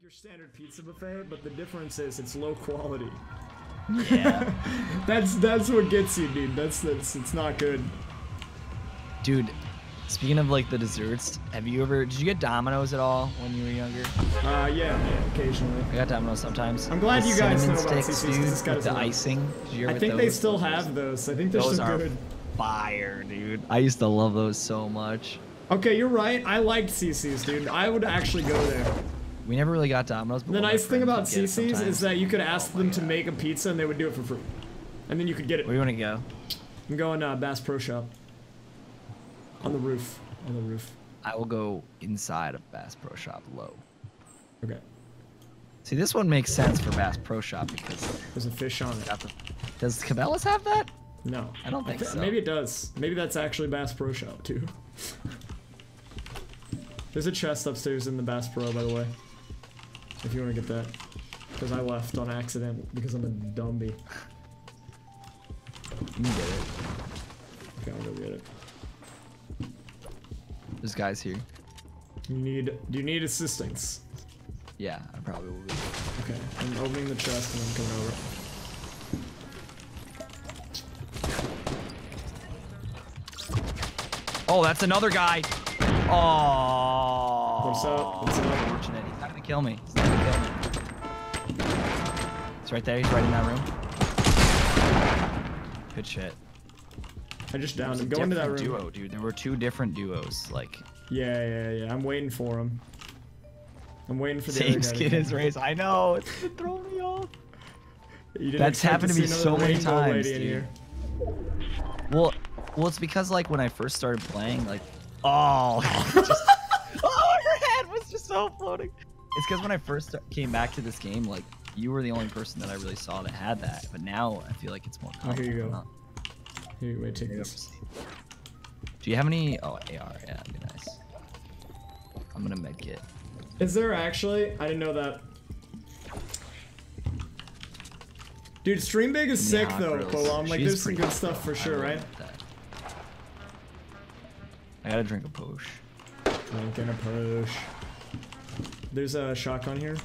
like your standard pizza buffet, but the difference is it's low quality. Yeah. that's what gets you, dude. That's it's not good. Dude, speaking of like the desserts, did you get Domino's at all when you were younger? Yeah, occasionally. I got Domino's sometimes. I'm glad you guys know about CC's. With the icing. I think they still have those. I think they're still good. Fire, dude. I used to love those so much. Okay, you're right. I liked CC's, dude. I would actually go there. We never really got Domino's. But the nice thing about CC's is that you could ask them to make a pizza and they would do it for free. And then you could get it. Where do you want to go? I'm going Bass Pro Shop. On the roof. On the roof. I will go inside of Bass Pro Shop low. Okay. See, this one makes sense for Bass Pro Shop because there's a fish on it. Does Cabela's have that? No. I don't think so. Maybe it does. Maybe that's actually Bass Pro Shop too. There's a chest upstairs in the Bass Pro, by the way, if you want to get that, because I left on accident because I'm a dummy. You get it. Okay, I'll go get it. There's guys here. Do you need assistance? Yeah, I probably will. Okay, I'm opening the chest and I'm coming over. Oh, that's another guy. Oh. What's up? What's up? Unfortunate. He's not gonna kill me. He's not gonna kill me. He's right there. He's right in that room. Good shit. I just downed him. Go into that room. Duo, dude. There were two different duos. Like. Yeah. I'm waiting for him. I'm waiting for the same skin as Raze. I know. It's been throwing me off. That's happened to me so many times, dude. Well, it's because like when I first started playing, like, oh, your head was just so floating. It's because when I first came back to this game, like, you were the only person that I really saw that had that. But now I feel like it's more common. Oh, here you go. Here, wait, take this. Do you have any? Oh, AR. Yeah, that'd be nice. I'm gonna make it. Is there actually? I didn't know that. Dude, Stream Big is sick though, Kolam. Like, there's some good stuff for sure, right? I gotta drink a push. Drinking a push. There's a shotgun here.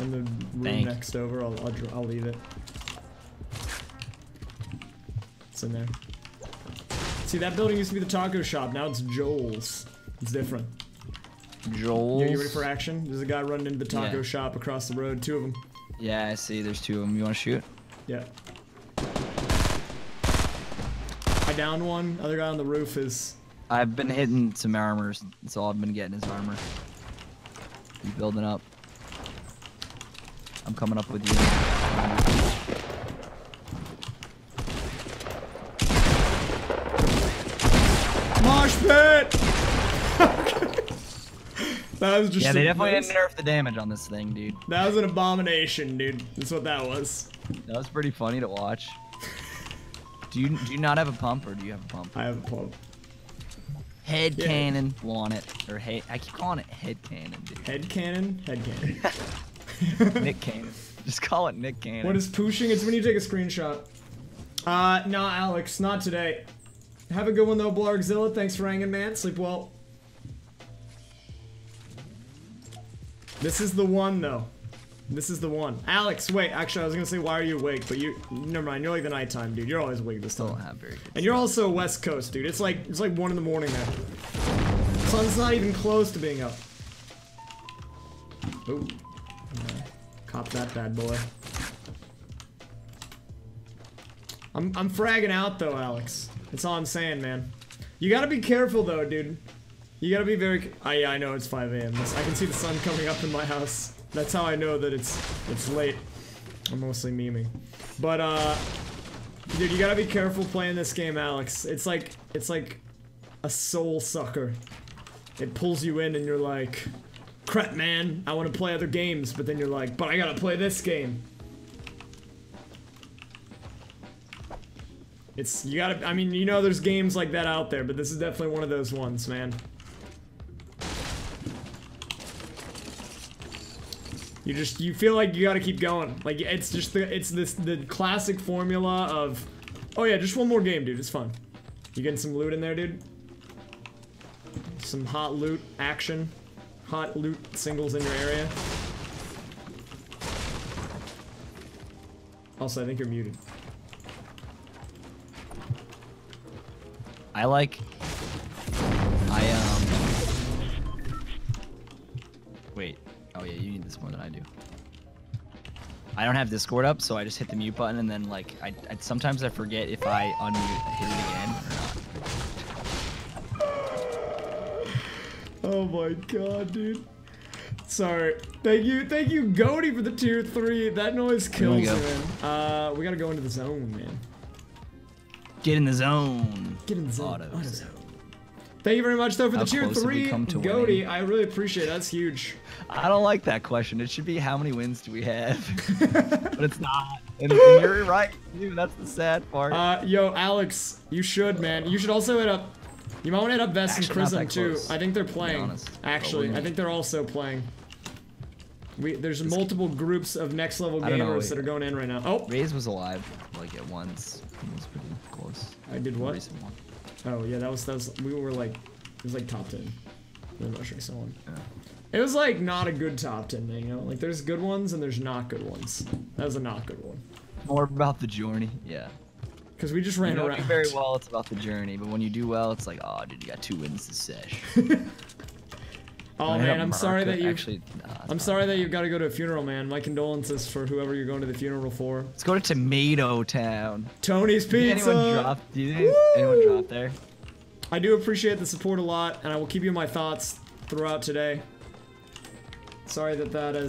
In the room next over, I'll leave it. It's in there. See, that building used to be the taco shop. Now it's Joel's. It's different. Joel's? Yeah, you ready for action? There's a guy running into the taco shop across the road. Two of them. Yeah, I see. There's two of them. You wanna shoot? Yeah. I downed one. Other guy on the roof is... I've been hitting some armors. That's all I've been getting is armor. He's building up. I'm coming up with you. Mosh pit! That was just... Yeah, they definitely didn't nerf the damage on this thing, dude. That was an abomination, dude. That's what that was. That was pretty funny to watch. Do you not have a pump, or do you have a pump? I have a pump. Head cannon, want it. Or hey, I keep calling it head cannon, dude. Head cannon? Head cannon. Nick Cannon. Just call it Nick Cannon. What is pushing? It's when you take a screenshot. No, Alex, not today. Have a good one, though, Blargzilla. Thanks for hanging, man. Sleep well. This is the one, though. This is the one. Alex, wait, actually I was gonna say why are you awake, but you never mind, you're like the nighttime dude. You're always awake this time. Don't have very good and you're also West Coast, dude. It's like 1 in the morning now. Sun's not even close to being up. Ooh. Cop that bad boy. I'm fragging out though, Alex. That's all I'm saying, man. You gotta be careful though, dude. You gotta be very yeah, I know it's 5 AM. I can see the sun coming up in my house. That's how I know that it's late. I'm mostly memeing. But dude, you gotta be careful playing this game, Alex. It's like a soul sucker. It pulls you in and you're like, crap man, I wanna play other games, but then you're like, but I gotta play this game. I mean, you know there's games like that out there, but this is definitely one of those ones, man. You feel like you gotta keep going. Like, it's the classic formula of, oh yeah, just one more game, dude, it's fun. You getting some loot in there, dude? Some hot loot action. Hot loot singles in your area. Also, I think you're muted. Wait. Oh yeah, you need this more than I do. I don't have Discord up, so I just hit the mute button, and then like I sometimes I forget if I unmute, I hit it again or not. Oh my god, dude. Sorry. Thank you, Goaty, for the tier 3. That noise kills, man. We gotta go into the zone, man. Get in the zone. Get in the zone. Auto zone. Thank you very much, though, for the tier 3, Goaty. I really appreciate it. That's huge. I don't like that question. It should be how many wins do we have? But it's not. And you're right, dude. That's the sad part. Yo, Alex, you should, man. You should also hit up. You might want to hit up Vest and Chrism, too. I think they're playing. Actually, I think they're also playing. There's multiple groups of next level gamers that are going in right now. Oh, Raze was alive like at once. It was pretty close. I did what? Oh yeah, that was we were like, it was like top 10. We were rushing someone. Yeah. It was like not a good top 10, you know. Like there's good ones and there's not good ones. That was a not good one. More about the journey, yeah. Because we just ran around. Do very well, it's about the journey. But when you do well, it's like, oh, dude, you got 2 wins this sesh. Oh man, I'm sorry that you. Actually, nah, I'm sorry that you've got to go to a funeral, man. My condolences for whoever you're going to the funeral for. Let's go to Tomato Town. Tony's Pizza. Did anyone drop there? I do appreciate the support a lot, and I will keep you in my thoughts throughout today. Sorry that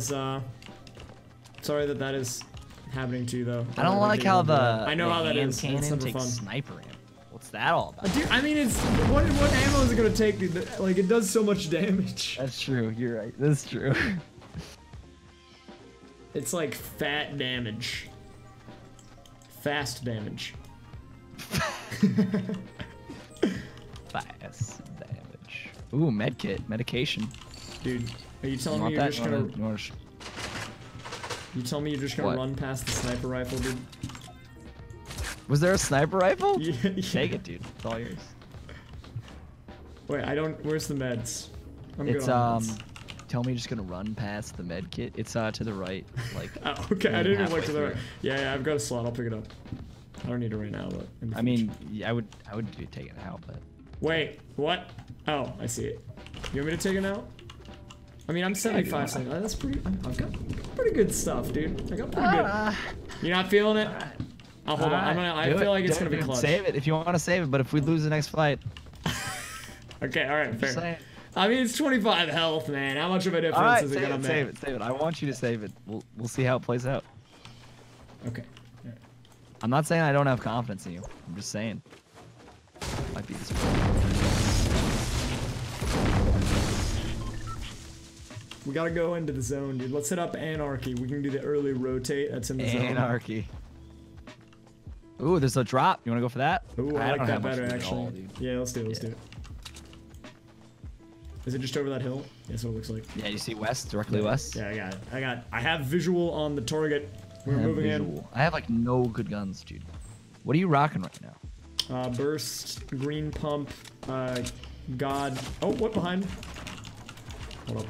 is happening to you, though. I don't like how the. I know how that is. It's super fun. Sniper ammo. What's that all about? Dude, I mean, it's what ammo is it gonna take? Dude? Like, it does so much damage. That's true. You're right. That's true. It's like fat damage. Fast damage. Fast damage. Ooh, medkit, medication. Dude, are you telling me you're just gonna? You tell me you're just gonna run past the sniper rifle, dude? Was there a sniper rifle? Yeah, yeah. Take it, dude. It's all yours. Wait, I don't. Where's the meds? I'm good on meds. Tell me you're just gonna run past the med kit. It's to the right. Like. Oh, okay, I didn't even look to the right. Yeah, yeah. I've got a slot. I'll pick it up. I don't need it right now, but. I mean, I would take it out, but. Wait, what? Oh, I see it. You want me to take it out? I mean, I'm 75. Yeah, that's pretty. I've got pretty good stuff, dude. I got pretty good. You're not feeling it? I'll hold on. I feel like it's gonna be clutch. Save it if you want to save it, but if we lose the next fight. Okay, all right, fair. I mean, it's 25 health, man. How much of a difference is it gonna make? Save it, save it. I want you to save it. We'll see how it plays out. Okay. All right. I'm not saying I don't have confidence in you. I'm just saying. Might be this we gotta go into the zone, dude. Let's hit up Anarchy. We can do the early rotate. That's in the zone. Anarchy. Ooh, there's a drop. You want to go for that? Ooh, I like that better, actually. All, yeah, let's do it. Let's do it. Is it just over that hill? That's what it looks like. Yeah, you see west, directly west. Yeah, I got it. I have visual on the target. We're moving in. I have like no good guns, dude. What are you rocking right now? Burst, green pump, god. Oh, what behind? Hold up.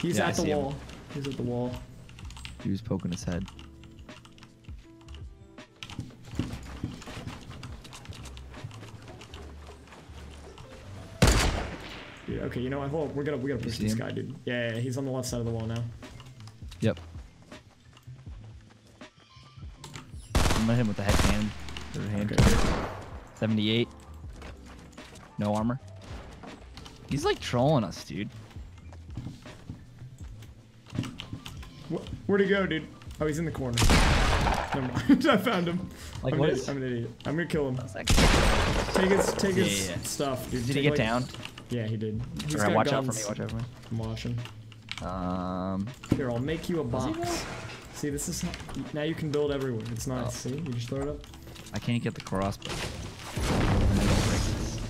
He's at the wall. He's at the wall. He was poking his head. Dude, okay, you know what? Hold on. We're gonna push this guy, dude. Yeah, he's on the left side of the wall now. Yep. I'm gonna hit him with the head cannon. Okay. 78. No armor. He's like trolling us, dude. Where'd he go, dude? Oh, he's in the corner. Never mind. I found him. Like, I'm an idiot. I'm gonna kill him. Take his stuff, dude. Did he get down? Yeah, he did. Right, watch out for me, watch out for me. I'm watching. Here, I'll make you a box. See, this is... Now you can build everywhere. It's nice. Oh. See? You just throw it up. I can't get the crossbow.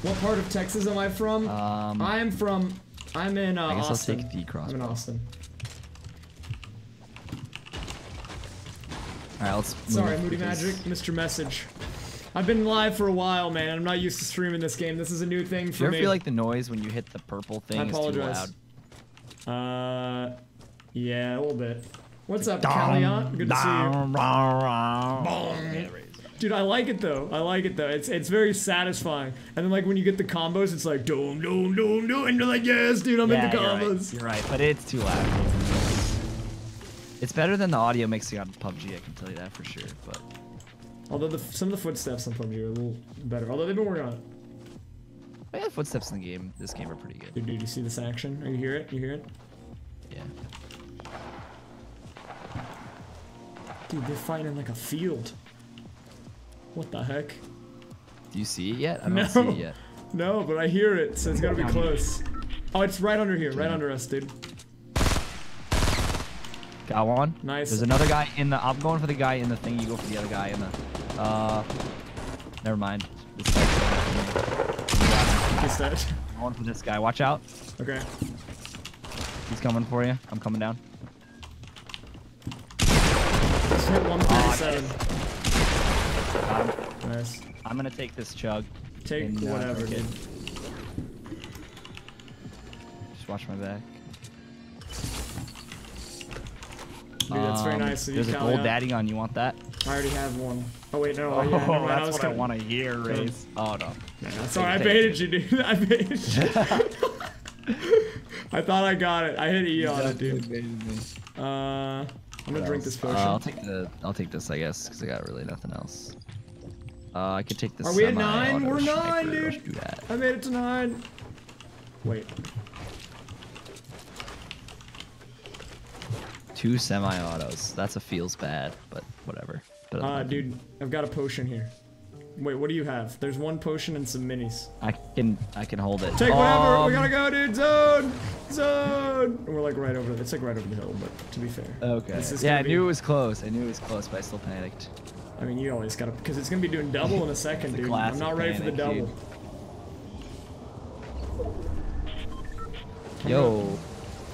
What part of Texas am I from? I'm in Austin. I guess I'll take the crossbow. I'm in Austin. Alright, let's move. Sorry, Moody Magic, Mr. Message. I've been live for a while, man. I'm not used to streaming this game. This is a new thing for me. Do you ever feel like the noise when you hit the purple thing is too loud? I apologize. Yeah, a little bit. What's up, Callion? Good to see you. Dude, I like it though. I like it though. It's very satisfying. And then like when you get the combos, it's like doom doom doom doom, and you're like, yes, dude, I'm in the combos. You're right, but it's too loud. It's better than the audio mixing on PUBG, I can tell you that for sure. But although some of the footsteps on PUBG are a little better, although they've been working on it. Oh yeah, footsteps in the game. This game are pretty good. Dude, you see this action? You hear it? You hear it? Yeah. Dude, they're fighting in like a field. What the heck? Do you see it yet? I don't see it yet. No, but I hear it, so it's gotta be close. Oh, it's right under here, right under us, dude. Got one. Nice. There's another guy in the. I'm going for the guy in the thing. You go for the other guy in the. Never mind. He's dead. I'm going for this guy. Watch out. Okay. He's coming for you. I'm coming down. Just hit 137. Nice. I'm gonna take this chug. Take whatever, dude. Just watch my back. Dude, that's very nice. There's a gold daddy on. You want that? I already have one. Oh wait, no. Oh, yeah, no, that's what I want to hear, Raze. Oh no. Man, sorry, I baited you, dude. I baited you. I thought I got it. I hit E on it, dude. I'm gonna drink this potion. I'll take this, I guess, because I got really nothing else. I could take this. Are we at 9? We're 9, dude. I made it to 9. Wait. 2 semi-autos. That's a feels bad, but whatever. But dude, I've got a potion here. Wait, what do you have? There's one potion and some minis. I can hold it. Take whatever. We gotta go, dude. Zone, zone. We're like right over. It's like right over the hill, but to be fair. Okay. Yeah, I knew it was close. I knew it was close, but I still panicked. I mean, you always gotta, because it's gonna be doing double in a second, dude. I'm not ready for the double. Dude. Yo.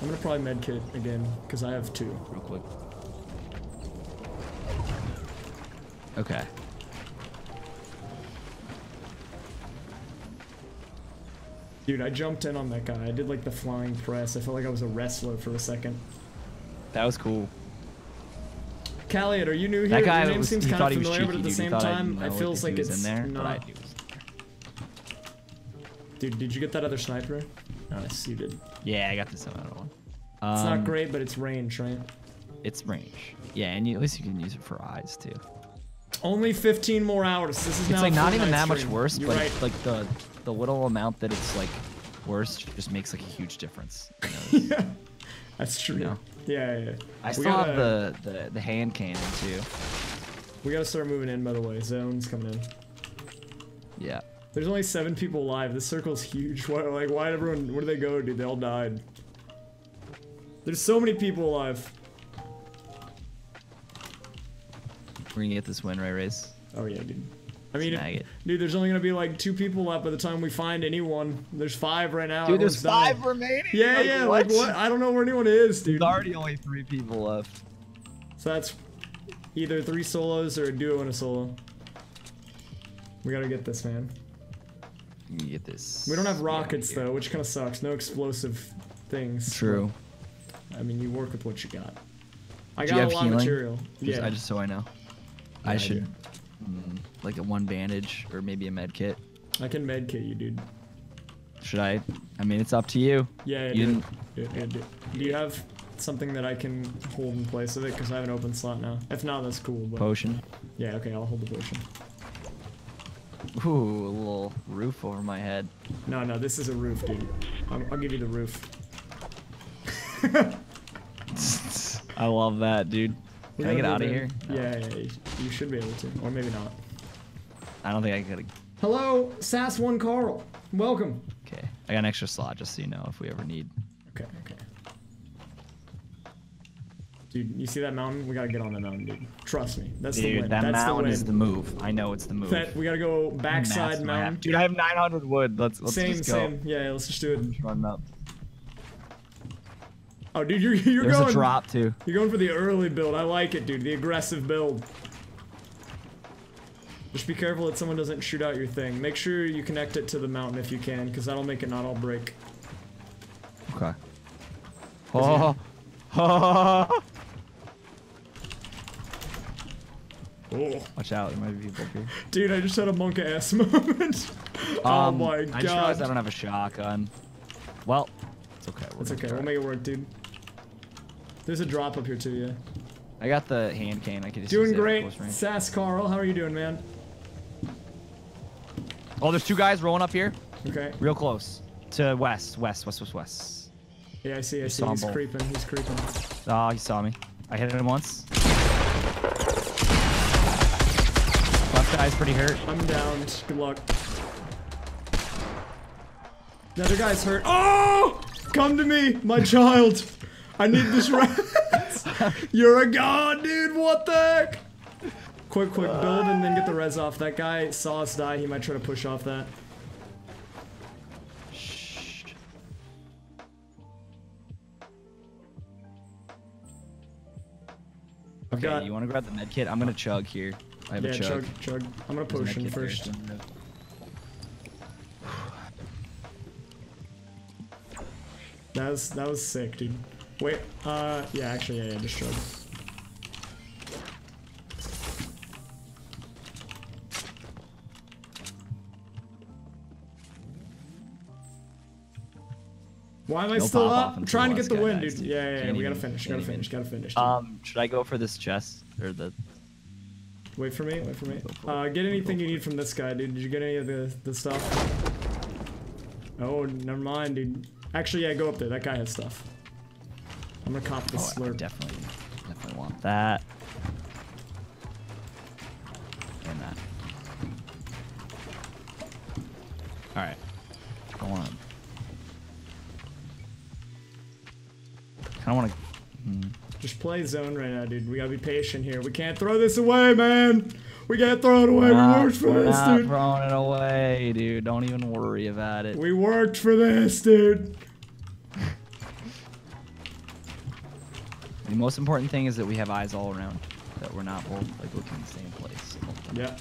I'm gonna probably medkit again, because I have 2. Real quick. Okay. Dude, I jumped in on that guy. I did like the flying press. I felt like I was a wrestler for a second. That was cool. Callion, are you new here? That guy, name seems kind of familiar, but at the same time, it feels like it's not. Dude, did you get that other sniper? Nice, you did. Yeah, I got this one. It's not great, but it's range, right? It's range. Yeah, and at least you can use it for eyes too. Only 15 more hours. This is now like not even that much worse, but right. Like the little amount that it's like worse just makes like a huge difference. You know? Yeah, that's true. You know? Yeah. I still have the hand cannon too. We gotta start moving in, by the way. Zone's coming in. Yeah. There's only 7 people alive. This circle's huge. Why, like, why'd everyone? Where did they go, dude? They all died. There's so many people alive. We're gonna get this win, right, Raze? Oh yeah, dude. I mean, dude, there's only gonna be like 2 people left by the time we find anyone. There's 5 right now. Dude, there's 5 remaining. Yeah, like, yeah. What? Like what? I don't know where anyone is, dude. There's already only 3 people left. So that's either 3 solos or a duo and a solo. We gotta get this, man. You get this. We don't have rockets though, which kind of sucks. No explosive things. True. I mean, you work with what you got. I got a lot of material. Yeah. Just so I know. Yeah, I should like a 1 bandage or maybe a med kit. I can med kit you, dude. Should I? I mean, it's up to you. Yeah, you didn't. Do you have something that I can hold in place of it? Because I have an open slot now. If not, that's cool. But... Potion. Yeah. Okay, I'll hold the potion. Ooh, a little roof over my head. No, this is a roof, dude. I'll give you the roof. I love that, dude. Can I get out of here? No. Yeah, you should be able to. Or maybe not. I don't think I could. Hello, Sass1 Carl. Welcome. Okay, I got an extra slot just so you know if we ever need. Okay. Dude, you see that mountain? We gotta get on that mountain, dude. Trust me. That's the win. That's the win. That mountain is the move. I know it's the move. We gotta go backside mountain. Dude, I have 900 wood. Let's just go. Same. Yeah, let's just do it. I'm just running up. Oh, dude, you're going. There's a drop too. You're going for the early build. I like it, dude. The aggressive build. Just be careful that someone doesn't shoot out your thing. Make sure you connect it to the mountain if you can, because that'll make it not all break. Okay. Oh. Oh. Watch out, there might be people here. Dude, I just had a monk ass moment. Oh my god. I just realized I don't have a shotgun. Well, it's okay. It's okay, we'll make it work, dude. There's a drop up here too, yeah. I got the hand cane, I can just use it. Doing great, Sass Carl, how are you doing, man? Oh, there's two guys rolling up here. Okay. Real close. To west. Yeah, I see. He's creeping, Oh, he saw me. I hit him once. Left eye's pretty hurt. I'm downed. Good luck. The other guy's hurt. Oh! Come to me, my child. I need this rest. You're a god, dude. What the heck? Quick build and then get the res off. That guy saw us die. He might try to push off that. Shh. Okay, you want to grab the med kit? I'm going to chug here. I have a chug. Chug. I'm going to potion first. That was sick, dude. Wait, yeah, actually, yeah, just chug. Why am I still up? I'm trying to get the win, dude. Yeah, we gotta finish, gotta finish. Should I go for this chest? Or the... Wait for me. Get anything you need from this guy, dude. Did you get any of the stuff? Oh, never mind, dude. Actually, yeah, go up there. That guy has stuff. I'm gonna cop this slurp. I definitely want that. And that. Alright. Go on. I don't want to. Just play zone right now, dude. We gotta be patient here. We can't throw this away, man. We can't throw it away. We worked for this, dude. We're not throwing it away, dude. Don't even worry about it. We worked for this, dude. The most important thing is that we have eyes all around. That we're not both like looking in the same place. Yeah.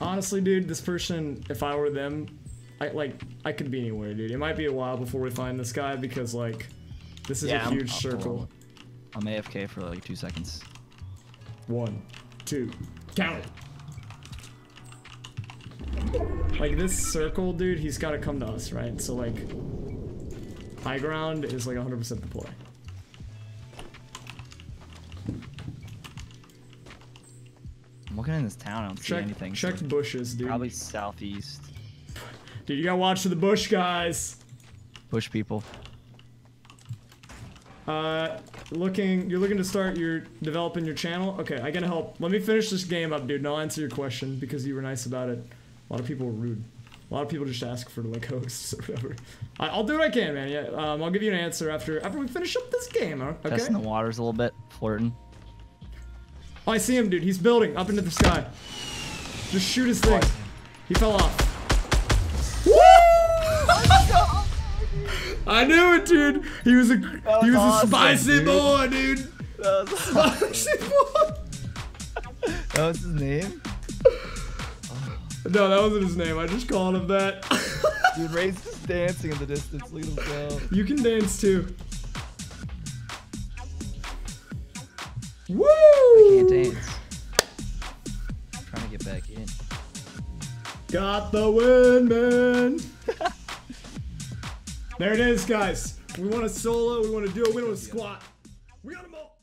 Honestly, dude, this person, if I were them, I could be anywhere, dude. It might be a while before we find this guy because, like, this is a huge circle. I'm AFK for, like, 2 seconds. 1, 2, count it. Like, this circle, dude, he's got to come to us, right? So, like, high ground is, like, 100% the play. I'm looking in this town. I don't see anything. Check bushes, dude. Probably southeast. Dude, you gotta watch for the bush guys. Bush people. You're looking to start developing your channel? Okay, I gotta help. Let me finish this game up, dude, and I'll answer your question because you were nice about it. A lot of people were rude. A lot of people just ask for, like, hosts or whatever. I'll do what I can, man. Yeah, I'll give you an answer after we finish up this game, okay? Testing the waters a little bit, flirting. Oh, I see him, dude. He's building up into the sky. Just shoot his thing. He fell off. I knew it, dude. He was awesome, a spicy boy, dude. That was spicy boy. That was his name? No, that wasn't his name. I just called him that. Dude, Ray's just dancing in the distance. Look at him go. You can dance too. Woo! I can't dance. I'm trying to get back in. Got the win, man. There it is, guys. We want to solo, we want to do it, we don't want to squat. We got them all.